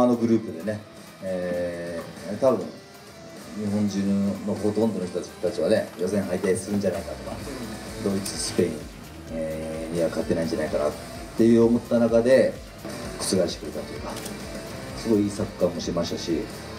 あのグループでね、多分日本中のほとんどの人たちはね、予選敗退するんじゃないかとか、ドイツ、スペイン、には勝てないんじゃないかなっていう思った中で覆してくれたというか、すごいいいサッカーもしましたし。